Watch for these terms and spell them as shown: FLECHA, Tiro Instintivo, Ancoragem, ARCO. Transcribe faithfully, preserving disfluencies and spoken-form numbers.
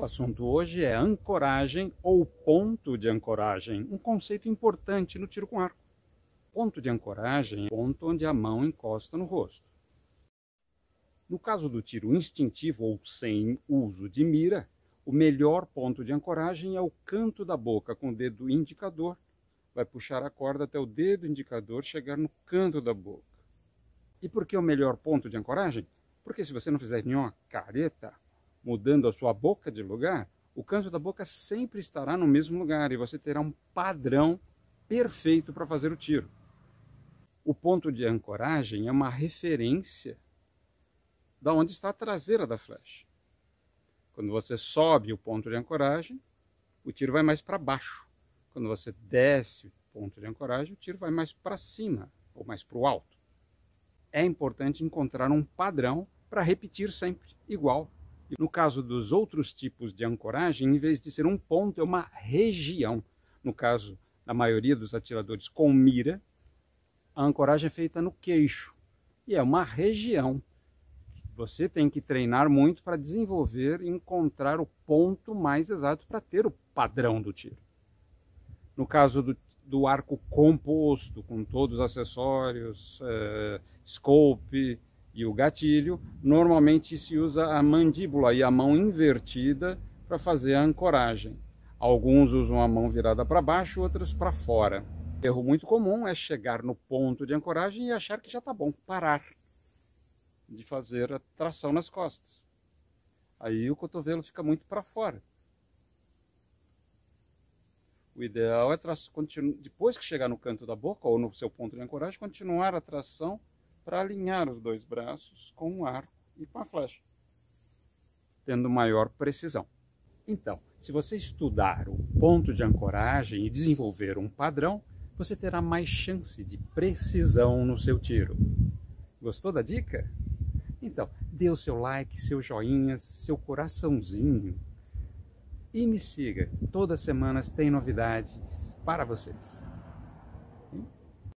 O assunto hoje é ancoragem ou ponto de ancoragem, um conceito importante no tiro com arco. Ponto de ancoragem é o ponto onde a mão encosta no rosto. No caso do tiro instintivo ou sem uso de mira, o melhor ponto de ancoragem é o canto da boca com o dedo indicador. Vai puxar a corda até o dedo indicador chegar no canto da boca. E por que o melhor ponto de ancoragem? Porque se você não fizer nenhuma careta, mudando a sua boca de lugar, o canto da boca sempre estará no mesmo lugar e você terá um padrão perfeito para fazer o tiro. O ponto de ancoragem é uma referência da onde está a traseira da flecha. Quando você sobe o ponto de ancoragem, o tiro vai mais para baixo. Quando você desce o ponto de ancoragem, o tiro vai mais para cima ou mais para o alto. É importante encontrar um padrão para repetir sempre igual. No caso dos outros tipos de ancoragem, em vez de ser um ponto, é uma região. No caso da maioria dos atiradores com mira, a ancoragem é feita no queixo e é uma região. Você tem que treinar muito para desenvolver e encontrar o ponto mais exato para ter o padrão do tiro. No caso do, do arco composto, com todos os acessórios, eh, scope, e o gatilho, normalmente se usa a mandíbula e a mão invertida para fazer a ancoragem. Alguns usam a mão virada para baixo, outros para fora. Erro muito comum é chegar no ponto de ancoragem e achar que já está bom, parar de fazer a tração nas costas. Aí o cotovelo fica muito para fora. O ideal é, depois que chegar no canto da boca ou no seu ponto de ancoragem, continuar a tração para alinhar os dois braços com o arco e com a flecha, tendo maior precisão. Então, se você estudar o ponto de ancoragem e desenvolver um padrão, você terá mais chance de precisão no seu tiro. Gostou da dica? Então, dê o seu like, seu joinha, seu coraçãozinho e me siga. Todas as semanas tem novidades para vocês.